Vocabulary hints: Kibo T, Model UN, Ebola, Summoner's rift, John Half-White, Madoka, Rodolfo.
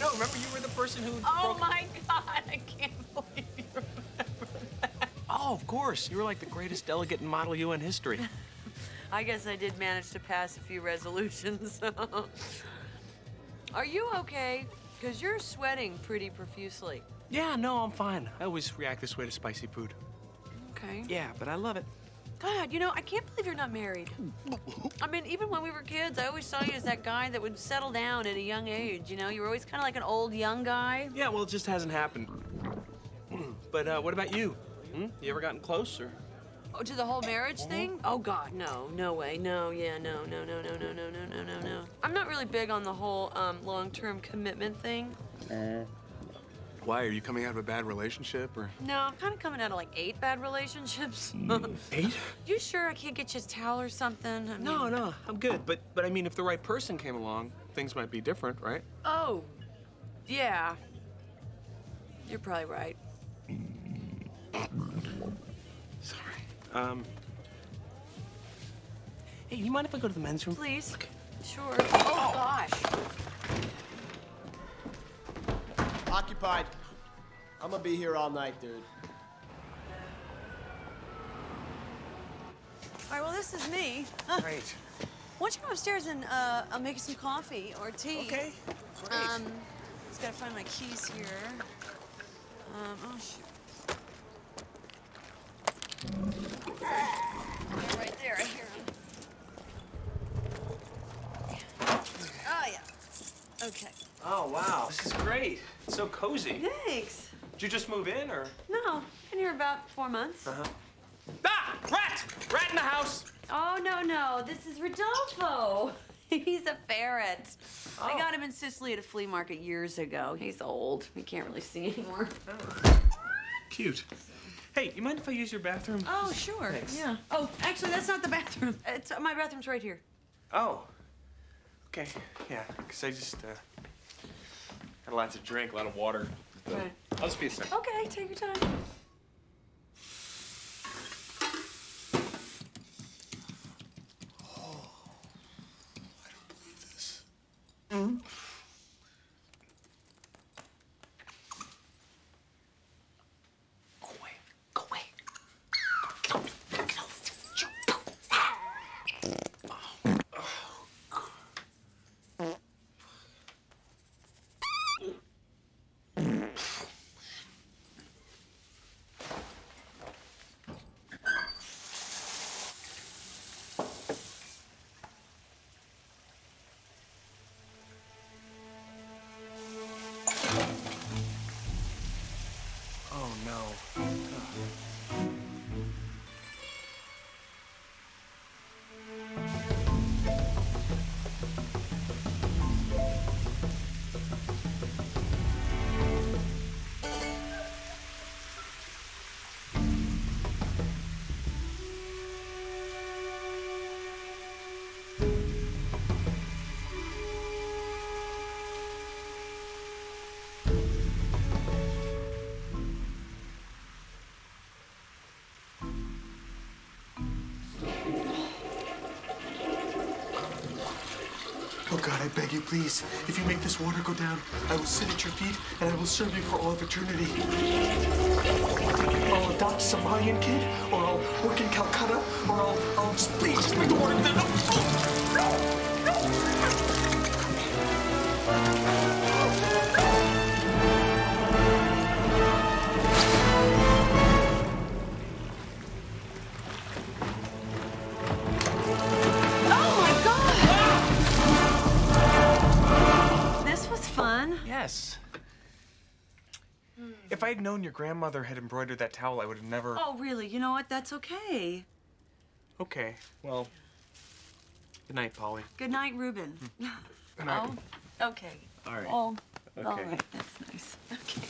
No, remember you were the person who broke... my God, I can't believe you remember that. Oh, of course. You were like the greatest delegate in Model UN history. I guess I did manage to pass a few resolutions. Are you okay? Because you're sweating pretty profusely. Yeah, no, I'm fine. I always react this way to spicy food. Okay. Yeah, but I love it. God, you know, I can't believe you're not married. I mean, even when we were kids, I always saw you as that guy that would settle down at a young age, you know? You were always kind of like an old, young guy. Yeah, well, it just hasn't happened. But what about you? You ever gotten close, or...? Oh, to the whole marriage thing? Oh, God, no, no way. No, yeah, no, no, no, no, no, no, no, no, no. I'm not really big on the whole long-term commitment thing. Why? Are you coming out of a bad relationship, or...? No, I'm kind of coming out of, like, 8 bad relationships. 8? You sure I can't get you a towel or something? I mean... No, no, I'm good. But I mean, if the right person came along, things might be different, right? Oh, yeah. You're probably right. Sorry. Hey, you mind if I go to the men's room? Please. Okay. Sure. Oh, gosh. Occupied. I'm gonna be here all night, dude. All right, well, this is me. Great. Why don't you go upstairs and I'll make you some coffee or tea. Okay. Great. Just gotta find my keys here. Oh, shoot. They're right there, I hear them. Oh, yeah. Okay. Oh, wow. This is great. It's so cozy. Thanks. Did you just move in, or...? No. I've been here about 4 months. Uh-huh. Ah! Rat! Rat in the house! Oh, no, no. This is Rodolfo. He's a ferret. Oh. I got him in Sicily at a flea market years ago. He's old. We can't really see anymore. Oh. Cute. Hey, you mind if I use your bathroom? Oh, sure. Thanks. Yeah. Oh, actually, that's not the bathroom. It's my bathroom's right here. Oh. Okay. Yeah, because I just, had a lot to drink, a lot of water. So okay. I'll just be a second. Okay, take your time. Oh, I don't believe this. Mm-hmm. Go away. Go away. Oh, God, I beg you, please, if you make this water go down, I will sit at your feet, and I will serve you for all of eternity. I'll adopt some Somalian kid, or I'll work in Calcutta, or I'll just, please, just make the water go down. No, Yes. If I had known your grandmother had embroidered that towel, I would have never... Oh, really? You know what? That's okay. Okay. Well, good night, Polly. Good night, Reuben. Good night. Oh, okay. All right. Oh, okay. All right. That's nice. Okay.